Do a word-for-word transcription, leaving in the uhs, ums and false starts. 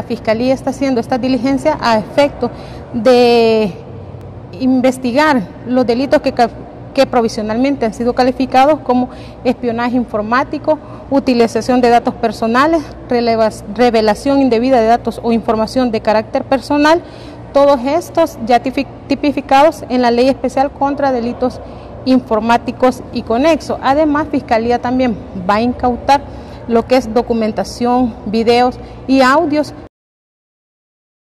la Fiscalía está haciendo esta diligencia a efecto de investigar los delitos que, que provisionalmente han sido calificados como espionaje informático, utilización de datos personales, revelación indebida de datos o información de carácter personal, todos estos ya tipificados en la Ley Especial contra Delitos Informáticos y Conexos. Además, Fiscalía también va a incautar lo que es documentación, videos y audios